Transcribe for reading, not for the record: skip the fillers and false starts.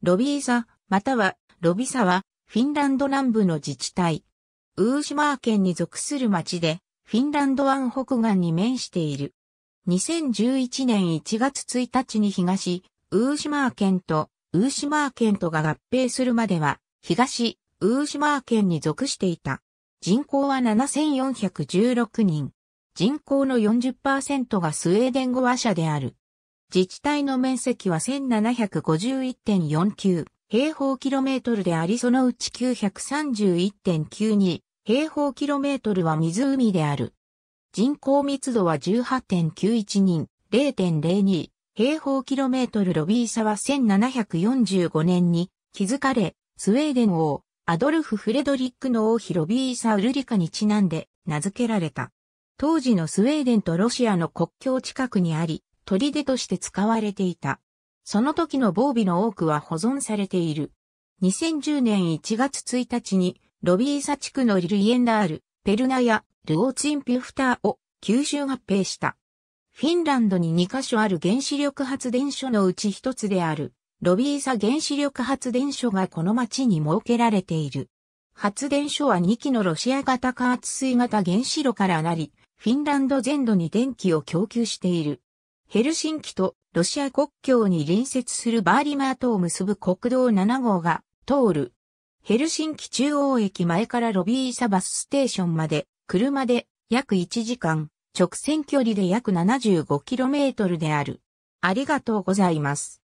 ロビーサ、またはロビサは、フィンランド南部の自治体、ウーシマー県に属する町で、フィンランド湾北岸に面している。2011年1月1日に東、ウーシマー県と、ウーシマー県とが合併するまでは、東、ウーシマー県に属していた。人口は7416人。人口の 40% がスウェーデン語話者である。自治体の面積は 1751.49 平方キロメートルであり、そのうち 931.92 平方キロメートルは湖である。人口密度は 18.91 人、0.02 平方キロメートル。ロビーサは1745年に築かれ、スウェーデン王、アドルフ・フレドリックの王妃ロビーサ・ウルリカにちなんで名付けられた。当時のスウェーデンとロシアの国境近くにあり、砦として使われていた。その時の防備の多くは保存されている。2010年1月1日に、ロビーサ地区のリルイエンダール、ペルナやルオーツインピュフターを吸収合併した。フィンランドに2カ所ある原子力発電所のうち1つである、ロビーサ原子力発電所がこの町に設けられている。発電所は2基のロシア型加圧水型原子炉からなり、フィンランド全土に電気を供給している。ヘルシンキとロシア国境に隣接するバーリマートを結ぶ国道7号が通る。ヘルシンキ中央駅前からロビーサバスステーションまで、車で約1時間、直線距離で約 75km である。ありがとうございます。